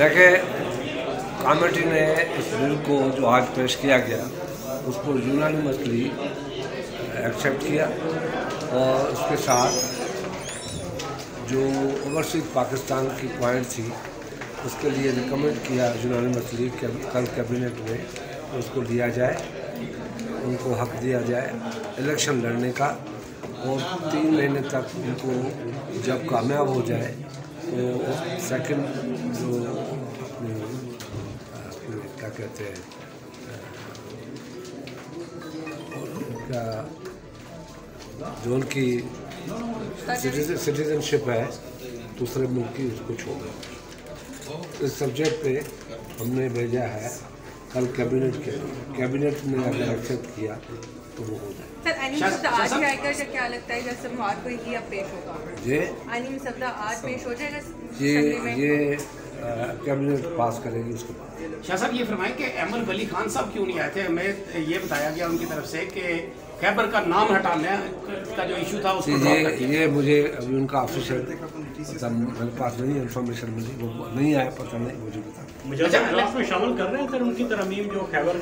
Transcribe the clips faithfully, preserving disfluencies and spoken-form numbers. देखिए, कमेटी ने इस बिल को जो आज पेश किया गया उसको यूनानिमसली एक्सेप्ट किया और उसके साथ जो ओवरसीज पाकिस्तान की पॉइंट थी उसके लिए रिकमेंड किया यूनानिमसली कि कल कैबिनेट में उसको लिया जाए, उनको हक दिया जाए इलेक्शन लड़ने का, और तीन महीने तक उनको जब कामयाब हो जाए तो सेकंड जो अपने क्या कहते हैं उनका जो उनकी सिटीजनशिप है दूसरे मुल्क की उसको छोड़। इस सब्जेक्ट पे हमने भेजा है कल कैबिनेट के, कैबिनेट ने अगर एक्सेप्ट किया तो वो हो जाए। सर, आज आएगा या क्या लगता है? जब सोमवार को ये अब पेश होगा ये शब्द आज पेश हो जाएगा, ये ये कैबिनेट पास करेगी उसके बाद। शाह साहब ये फरमाएं कि अहमद बली खान साहब क्यों नहीं आए थे? हमें ये बताया गया उनकी तरफ से कि खैबर का नाम हटाने का जो इशू था उसको ये ये मुझे अभी उनका ऑफिशियल मेरे पास नहीं इन्फॉर्मेशन मिली, वो नहीं आया, पता नहीं मुझे बता मुझे शामिल कर रहे हैं सर उनकी तरमीम जो खैबर।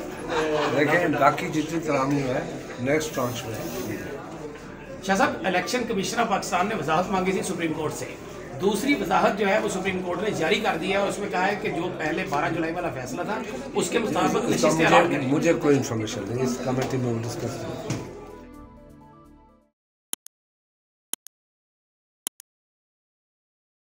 देखें बाकी जितनी तरमीम है नेक्स्ट ट्रांच में। शाह साहब इलेक्शन कमिश्नर पाकिस्तान ने वजाहत मांगी थी सुप्रीम कोर्ट से, दूसरी वजाहत जो है वो सुप्रीम कोर्ट ने जारी कर दिया है, उसमें कहा है कि जो पहले बारह जुलाई वाला फैसला था उसके मुताबिक मुझे कोई इन्फॉर्मेशन नहीं, इस कमेटी में डिस्कस